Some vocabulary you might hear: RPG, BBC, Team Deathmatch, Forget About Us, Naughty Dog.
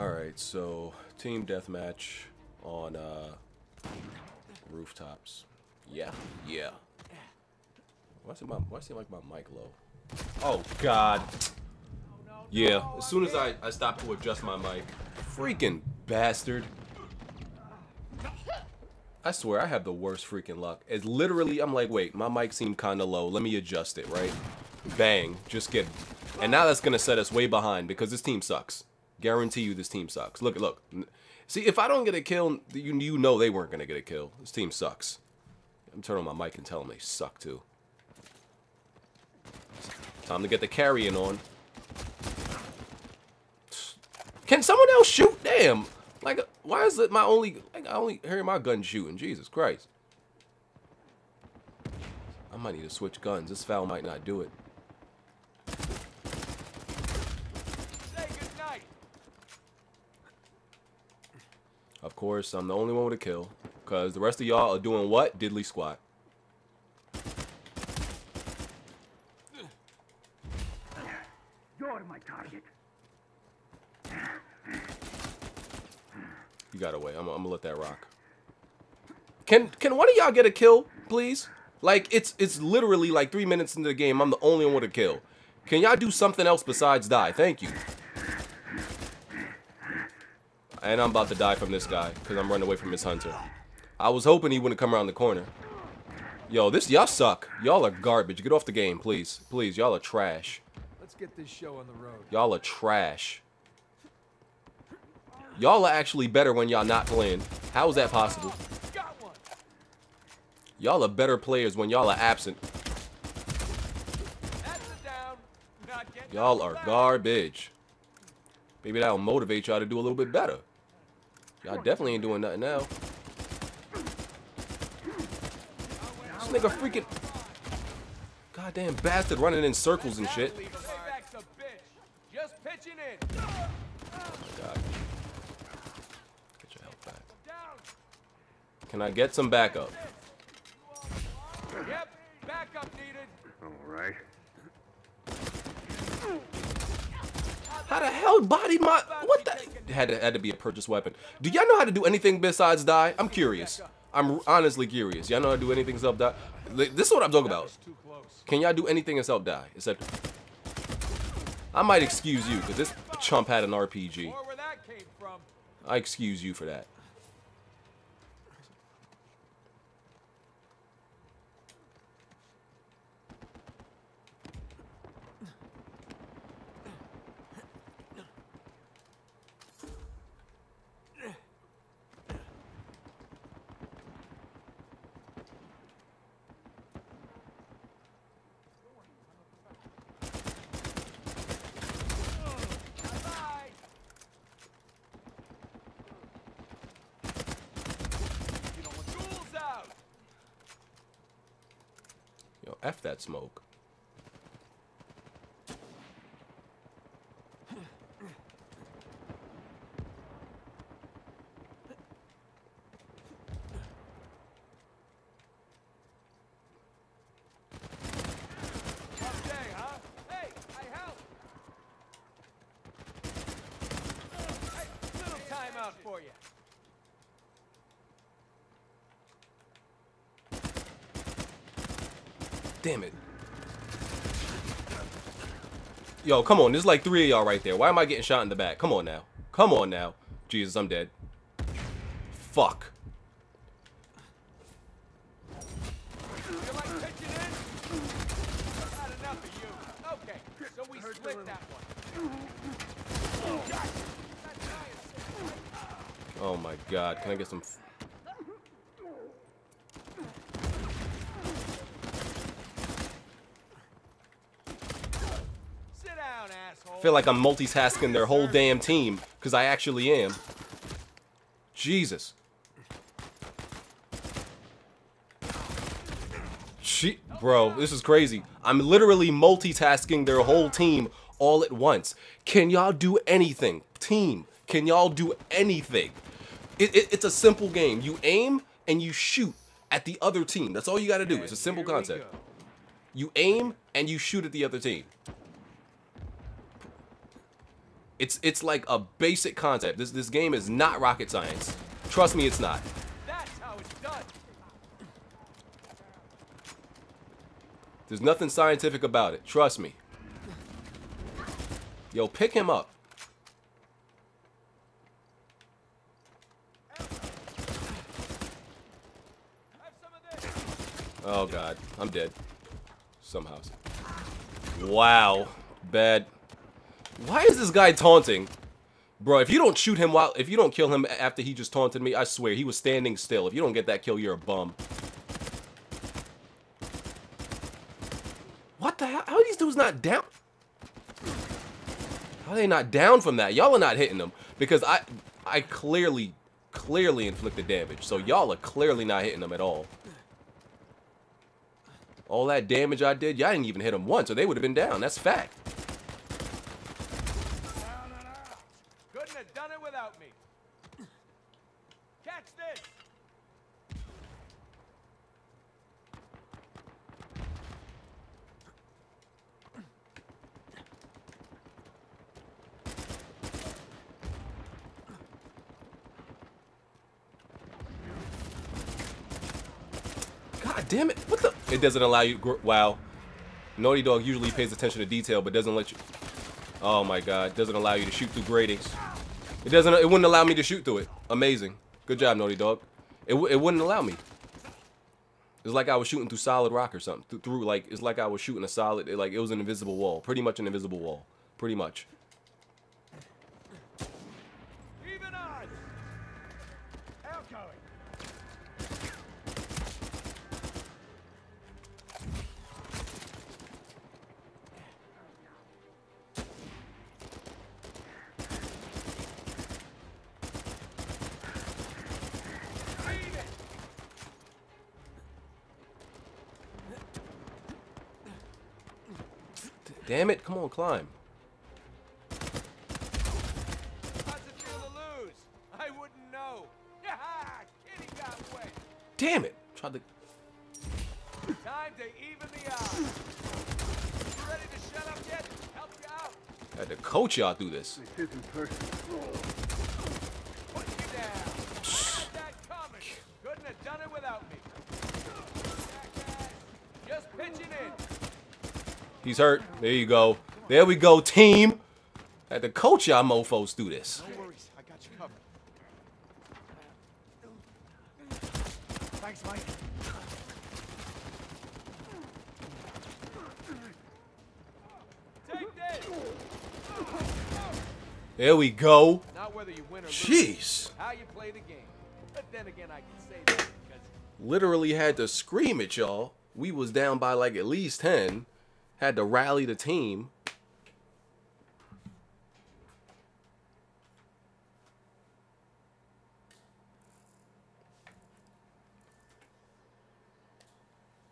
Alright, so team deathmatch on rooftops. Yeah, yeah. Why is it like my mic low? Oh God. Yeah, as soon as I stopped to adjust my mic. Freaking bastard. I swear I have the worst freaking luck. It's literally, I'm like, wait, my mic seemed kinda low. Let me adjust it, right? Bang. Just get. And now that's gonna set us way behind because this team sucks. Guarantee you this team sucks. Look, look. See, if I don't get a kill, you know they weren't gonna get a kill. This team sucks. I'm turning on my mic and telling them they suck too. Time to get the carrying on. Can someone else shoot? Damn. Like, why is it my only... Like, I only hear my gun shooting. Jesus Christ. I might need to switch guns. This foul might not do it. Say good night. Of course, I'm the only one with a kill. Because the rest of y'all are doing what? Diddly squat. You're my target. You got away. I'm gonna let that rock. Can one of y'all get a kill, please? Like, it's literally like 3 minutes into the game. I'm the only one with a kill. Can y'all do something else besides die? Thank you. And I'm about to die from this guy because I'm running away from his hunter. I was hoping he wouldn't come around the corner. Yo, this y'all suck. Y'all are garbage. Get off the game, please. Please, y'all are trash. Let's get this show on the road. Y'all are trash. Y'all are actually better when y'all not playing. How is that possible? Y'all are better players when y'all are absent. Y'all are garbage. Maybe that'll motivate y'all to do a little bit better. Y'all definitely ain't doing nothing now. This nigga freaking... Goddamn bastard running in circles and shit. God. Can I get some backup? Yep, backup needed. All right. How the hell body my... What the... Had to be a purchase weapon. Do y'all know how to do anything besides die? I'm curious. I'm honestly curious. Y'all know how to do anything except die? This is what I'm talking about. Can y'all do anything except die? Except... I might excuse you, because this chump had an RPG. I excuse you for that. F that smoke. Damn it. Yo, come on. There's like 3 of y'all right there. Why am I getting shot in the back? Come on now. Come on now. Jesus, I'm dead. Fuck. Oh my God. Can I get some... I feel like I'm multitasking their whole damn team, because I actually am. Jesus. Bro, this is crazy. I'm literally multitasking their whole team all at once. Can y'all do anything? Team, can y'all do anything? It's a simple game. You aim and you shoot at the other team. That's all you got to do. It's a simple concept. You aim and you shoot at the other team. It's like a basic concept. This game is not rocket science. Trust me, it's not. That's how it's done. There's nothing scientific about it. Trust me. Yo, pick him up. Oh god, I'm dead. Somehow. Wow, bad. Why is this guy taunting? Bro, if you don't shoot him while, if you don't kill him after he just taunted me, I swear, he was standing still. If you don't get that kill, you're a bum. What the hell? How are these dudes not down? How are they not down from that? Y'all are not hitting them. Because I clearly inflicted damage. So y'all are clearly not hitting them at all. All that damage I did, y'all didn't even hit them once, so they would have been down. That's fact. Couldn't have done it without me. Catch this. God damn it. What the? It doesn't allow you. Wow. Naughty Dog usually pays attention to detail, but doesn't let you. Oh my god. Doesn't allow you to shoot through gratings. It doesn't. It wouldn't allow me to shoot through it. Amazing. Good job, Naughty Dog. It wouldn't allow me. It's like I was shooting through solid rock or something. Through like. It's like I was shooting a solid. Like it was an invisible wall. Pretty much an invisible wall. Pretty much. Damn it, come on, climb. Damn it! Tried to... Time to even the odds. You ready to shut up yet? Help you out. I had to coach y'all through this. This isn't personal. Put you down. I got that coming. Couldn't have done it without me. Just pitching in. He's hurt. There you go. There we go, team. I had to coach y'all mofos through this. No worries. I got you covered. Thanks, Mike. Take this. There we go. Not whether you win or lose, how you play the game. But then again, I can say that because literally had to scream at y'all. We was down by like at least 10. Had to rally the team.